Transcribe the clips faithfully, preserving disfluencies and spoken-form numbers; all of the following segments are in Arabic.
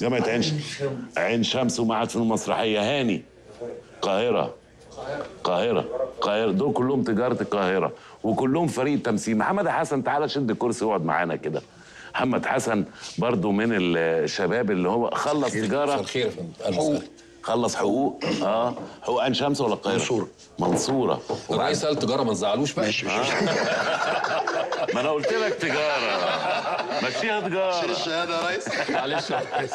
جامعة عين شمس. عين شمس ومعهد فنون مسرحية. هاني. القاهرة. القاهرة. القاهرة. دول كلهم تجارة القاهرة وكلهم فريق تمثيل. محمد حسن تعالى شد الكرسي واقعد معانا كده. محمد حسن برضو من الشباب اللي هو خلص تجارة. خير خير خلص حقوق. اه حقوق عين شمس ولا القاهرة؟ منصورة. منصورة. وبعدين سأل تجارة ما تزعلوش بقى. ماشي ماشي. ما أنا قلت لك تجارة. مشيها تجارة. شيل الشهادة يا ريس. معلش يا ريس.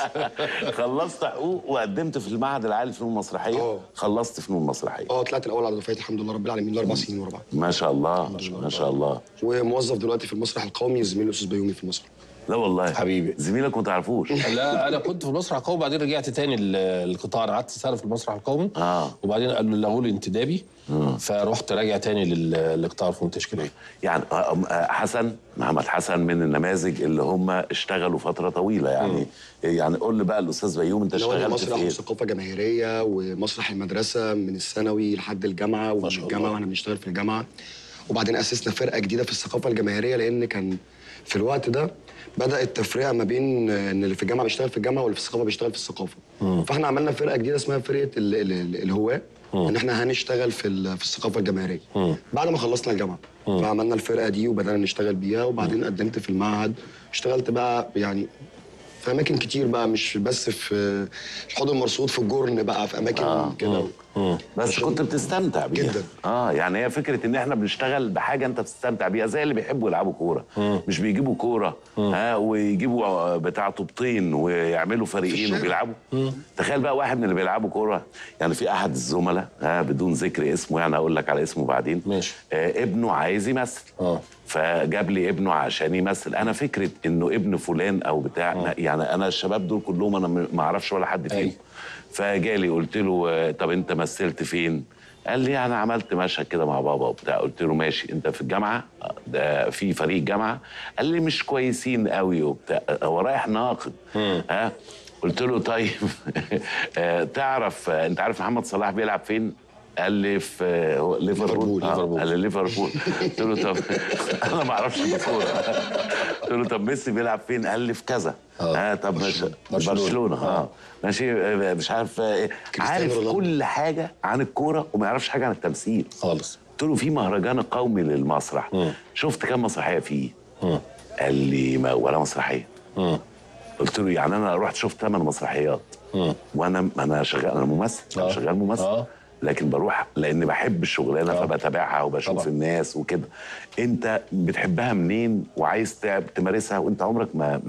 خلصت حقوق وقدمت في المعهد العالي للفنون المسرحية. أوه. خلصت فنون مسرحية. اه طلعت الأول على دفعتي الحمد لله رب العالمين لأربع سنين ورا بعض. ما شاء الله ما شاء الله. وموظف دلوقتي في المسرح القومي زميل الأستاذ بيومي في المسرح. لا والله حبيبي زميلك ما تعرفوش. لا انا كنت في المسرح القومي وبعدين رجعت تاني القطاع. انا قعدت سنه في المسرح القومي آه. وبعدين قالوا لغوا لي انتدابي آه. فرحت راجع تاني للقطاع الفنون التشكيليه. يعني حسن محمد حسن من النماذج اللي هم اشتغلوا فتره طويله يعني م. يعني قول لي بقى الاستاذ بيوم انت اشتغلت في مسرح وثقافه جماهيريه ومسرح المدرسه من الثانوي لحد الجامعه ومن الجامعه واحنا بنشتغل في الجامعه. وبعدين اسسنا فرقه جديده في الثقافه الجماهيريه لان كان في الوقت ده بدأ التفريع ما بين ان اللي في الجامعه بيشتغل في الجامعه واللي في الثقافه بيشتغل في الثقافه. م. فاحنا عملنا فرقه جديده اسمها فرقه الهواه ان احنا هنشتغل في في الثقافه الجماهيريه. بعد ما خلصنا الجامعه م. فعملنا الفرقه دي وبدأنا نشتغل بيها وبعدين م. قدمت في المعهد. اشتغلت بقى يعني في اماكن كتير بقى مش بس في الحوض المرصود في الجرن بقى في اماكن آه. كده آه. بس كنت بتستمتع بيها جدا. اه يعني هي فكره ان احنا بنشتغل بحاجه انت بتستمتع بيها زي اللي بيحبوا يلعبوا كوره آه. مش بيجيبوا كوره ها آه. ويجيبوا بتاع طوبتين ويعملوا فريقين وبيلعبوا آه. تخيل بقى واحد من اللي بيلعبوا كوره يعني في احد الزملاء ها آه بدون ذكر اسمه يعني اقول لك على اسمه بعدين ماشي آه ابنه عايز يمثل اه فجاب لي ابنه عشان يمثل. انا فكره انه ابن فلان او بتاع أوه. يعني انا الشباب دول كلهم انا ما اعرفش ولا حد فيهم. فجالي قلت له طب انت مثلت فين؟ قال لي انا عملت مشهد كده مع بابا وبتاع. قلت له ماشي انت في الجامعه ده في فريق جامعه؟ قال لي مش كويسين قوي وبتاع هو رايح ناقد ها. قلت له طيب تعرف انت عارف محمد صلاح بيلعب فين؟ قال لي في ليفربول. قال لي ليفربول. قلت له طب انا ما اعرفش الكوره. قلت له طب ميسي بيلعب فين؟ قال لي في كذا اه طب برشلونه اه ماشي مش عارف ايه. عارف كل حاجه عن الكوره وما يعرفش حاجه عن التمثيل خالص. قلت له في مهرجان قومي للمسرح شفت كام مسرحيه فيه؟ قال لي ما ولا مسرحيه. قلت له يعني انا رحت شفت ثمان مسرحيات وانا انا شغال انا ممثل انا شغال ممثل لكن بروح لان بحب الشغلانه فبتابعها وبشوف طبعا. الناس وكده. انت بتحبها منين وعايز تمارسها وانت عمرك ما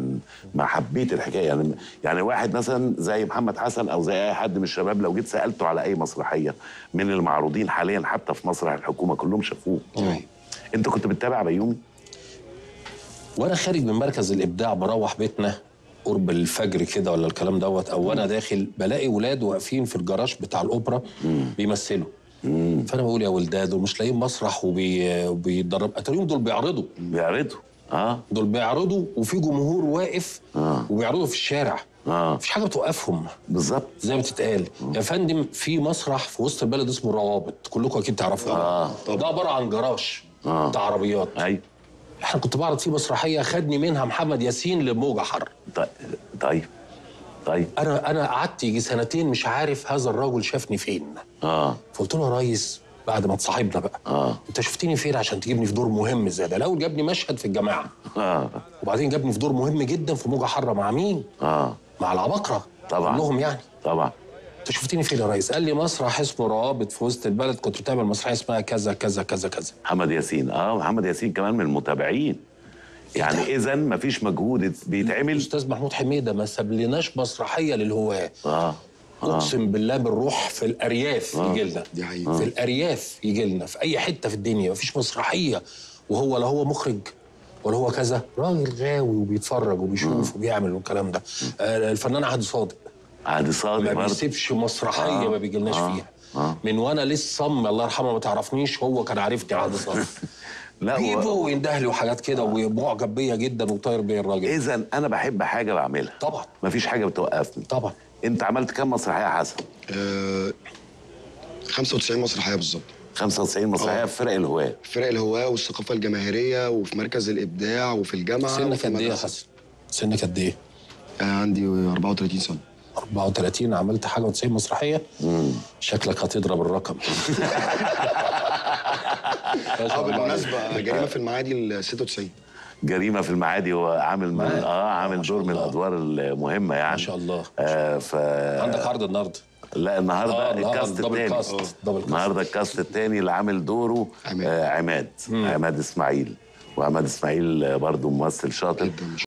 ما حبيت الحكايه؟ يعني يعني واحد مثلا زي محمد حسن او زي اي حد من الشباب لو جيت سالته على اي مسرحيه من المعروضين حاليا حتى في مسرح الحكومه كلهم شافوه. انت كنت بتتابع بيومي؟ وانا خارج من مركز الابداع بروح بيتنا قرب الفجر كده ولا الكلام دوت او انا داخل بلاقي ولاد واقفين في الجراج بتاع الاوبرا مم. بيمثلوا مم. فانا بقول يا ولداد دول مش لاقيين مسرح وبيتدربوا اتاريهم دول بيعرضوا بيعرضوا اه دول بيعرضوا وفي جمهور واقف آه. وبيعرضوا في الشارع اه مفيش حاجه بتوقفهم بالظبط زي ما بتتقال يا فندم. في مسرح في وسط البلد اسمه الروابط كلكم اكيد تعرفوه اه ده عباره عن جراج آه. بتاع عربيات ايوه. احنا كنت بعرض فيه مسرحيه خدني منها محمد ياسين لموجة حرة. طيب طيب انا انا قعدت يجي سنتين مش عارف هذا الراجل شافني فين. اه فقلت له يا ريس بعد ما اتصاحبنا بقى اه انت شفتني فين عشان تجيبني في دور مهم زي ده؟ الاول جابني مشهد في الجماعه اه وبعدين جابني في دور مهم جدا في موجة حرة مع مين؟ اه مع العباقره طبعا كلهم يعني طبعا. انت شفتني فين يا ريس؟ قال لي مسرح اسمه روابط في وسط البلد كنت بتعمل مسرحيه اسمها كذا كذا كذا كذا. محمد ياسين اه محمد ياسين كمان من المتابعين. يعني اذا مفيش مجهود بيتعمل. استاذ محمود حميدة ما سابلناش مسرحيه للهواه. اه اقسم آه. بالله بنروح في الارياف آه. يجي لنا دي حقيقة آه. في الارياف يجي لنا في اي حته في الدنيا مفيش مسرحيه وهو لا هو مخرج ولا هو كذا. راجل غاوي وبيتفرج وبيشوف آه. وبيعمل والكلام ده. آه الفنان عادل صادق عادل صالح ما بيسيبش مسرحيه آه. ما بيجيلناش آه. فيها آه. من وانا لسه صم الله يرحمه ما تعرفنيش هو كان عارفني عادل صالح. لا بيجيبه ويندهلي وحاجات كده آه. ومعجب بيا جدا وطاير بيا الراجل. اذا انا بحب حاجه بعملها طبعا مفيش حاجه بتوقفني طبعا. انت عملت كام مسرحيه يا حسن؟ آه خمسة وتسعين مسرحيه بالظبط. خمسة وتسعين مسرحيه في فرق الهواه فرق الهواه والثقافه الجماهيريه وفي مركز الابداع وفي الجامعه. سنك قد ايه يا حسن؟ سنك قد ايه؟ عندي أربعة وثلاثين سنة. أربعة وثلاثين عملت حاجة وتسعين مسرحية؟ امم شكلك هتضرب الرقم. اه بالمناسبة جريمة في المعادي ال ستة وتسعين. جريمة في المعادي هو عامل اه عامل دور من الأدوار المهمة يعني. ما شاء الله. آه ف عندك عرض النهارده؟ لا النهارده الكاست الثاني. النهارده الكاست الثاني اللي عامل دوره عماد عماد إسماعيل. وعماد إسماعيل برضه ممثل شاطر.